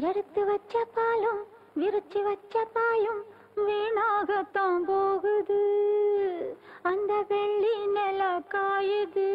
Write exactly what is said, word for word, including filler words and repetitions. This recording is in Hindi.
झड़त वच्चा पालों विरच्ची वच्चा पायों वीणागतां बोगुदु अंदा बेल्ली नेला कायदु